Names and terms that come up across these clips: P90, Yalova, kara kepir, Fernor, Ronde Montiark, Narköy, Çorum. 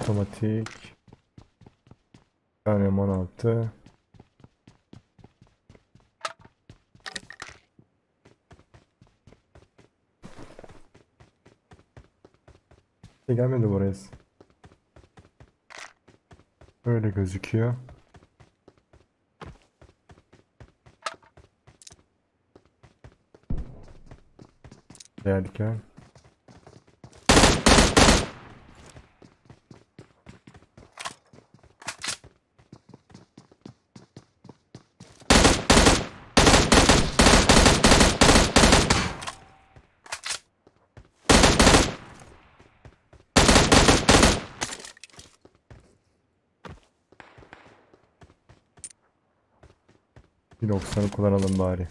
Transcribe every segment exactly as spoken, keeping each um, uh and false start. Otomatik. Yani on altı. Şey gelmedi buraya. Öyle gözüküyor. Derken. doksanı kullanalım bari.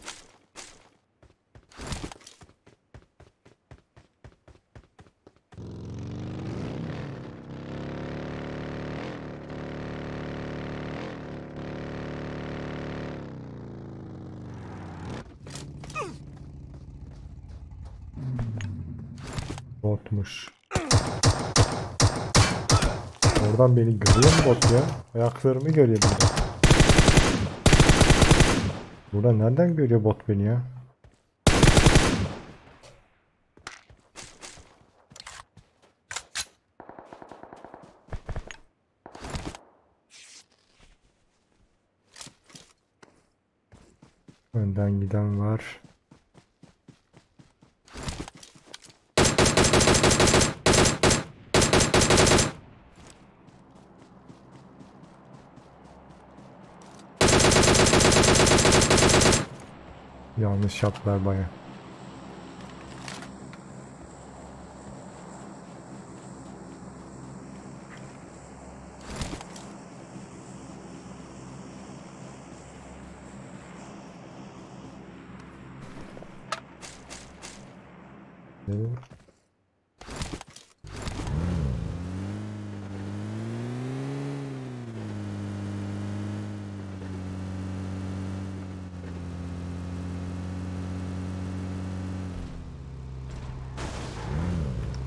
Botmuş. Oradan beni görüyor mu bot ya? Ayaklarımı görüyor burada. Burada nereden görüyor bot beni ya? Önden giden var. Yanlış yaptılar bayağı. Evet.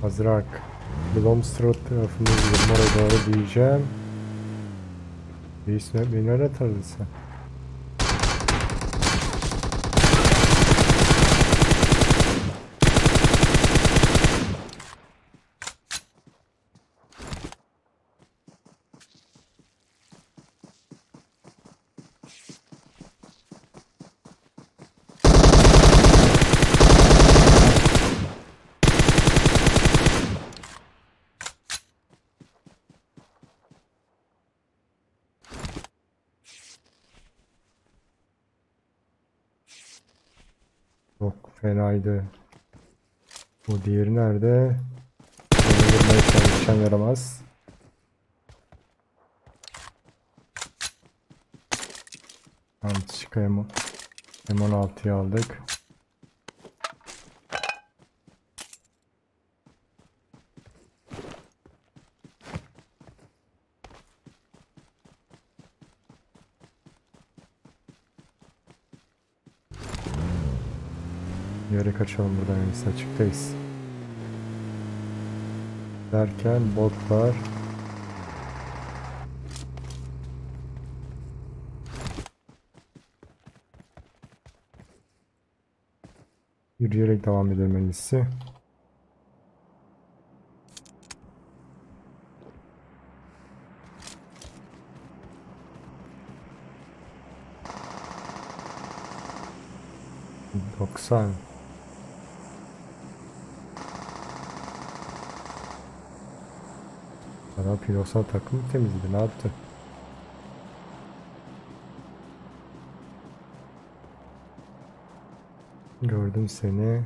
Azrak, Blomström tarafında yirmi doğru diyeceğim. Neyse beni öyle tanıdıysa. Çok fenaydı. Bu diğeri nerede? Hiç yaramaz. Antika M on altı'yı aldık. Yere kaçalım buradan, en açıktayız. Derken botlar. Yürüyerek devam edilmelisi. doksan. Ne yapıyor? Yoksa takımı temizledi. Ne yaptı? Gördüm seni.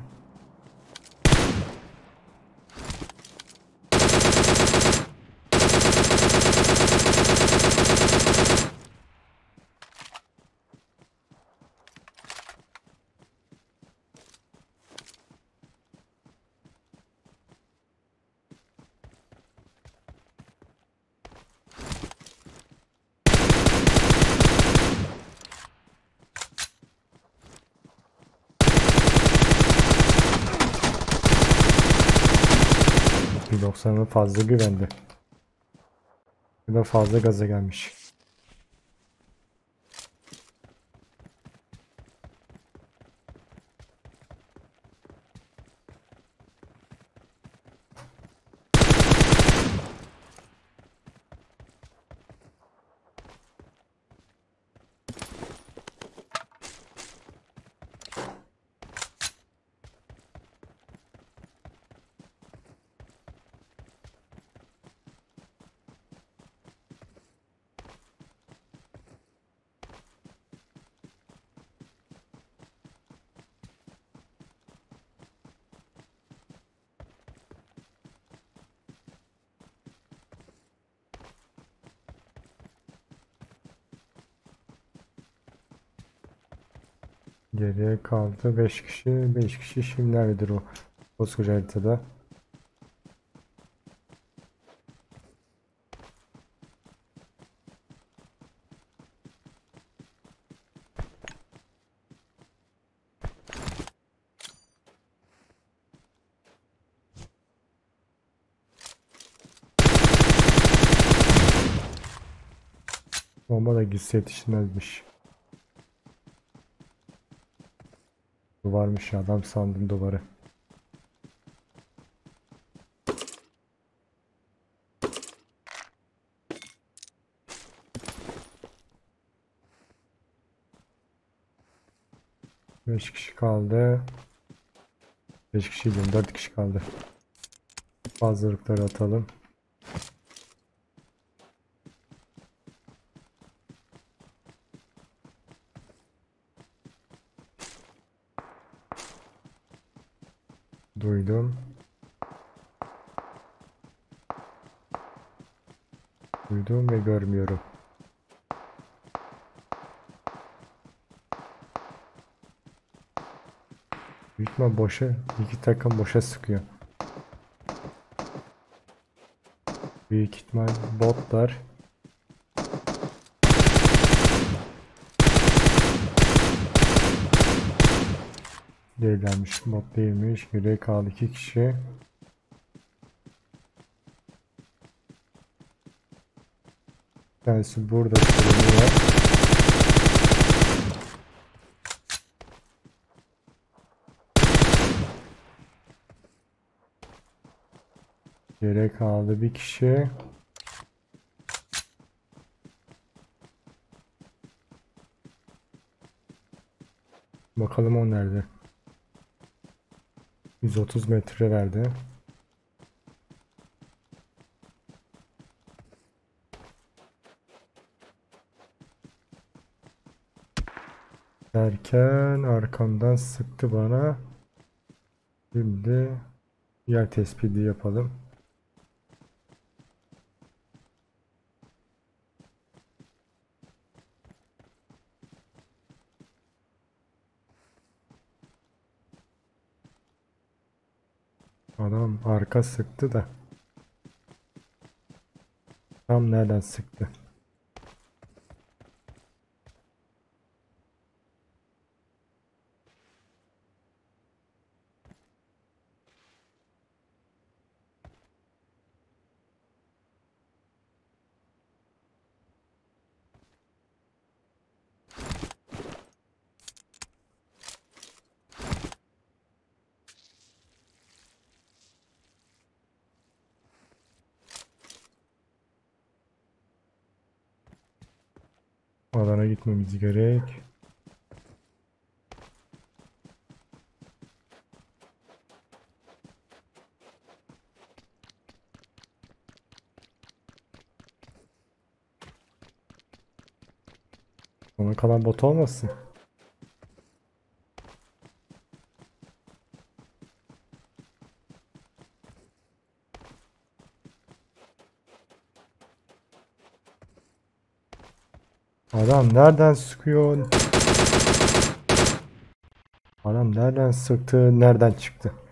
doksan'a fazla güvendi. Ya da fazla gaza gelmiş. Geriye kaldı beş kişi. beş kişi şimdi nerededir o koskoca haritada? Bomba da gitse yetişmezmiş. Varmış ya, adam sandım duvarı. beş kişi kaldı. beş kişi değil, dört kişi kaldı. Fazlalıkları atalım. Duydum. Duydum ve görmüyorum. Büyütme boşa, iki takım boşa sıkıyor. Büyük ihtimal botlar. Değilmiş, bot değilmiş. Geriye kaldı iki kişi. Bir tanesi burada sürünüyor. Geriye kaldı bir kişi. Bakalım o nerede? yüz otuz metre verdi. Derken arkamdan sıktı bana. Şimdi yer tespiti yapalım. Adam arka sıktı da tam nereden sıktı? Alana gitmemiz gerek. Ona kalan bot olmasın. Adam nereden sıkıyor? Adam nereden sıktı? Nereden çıktı?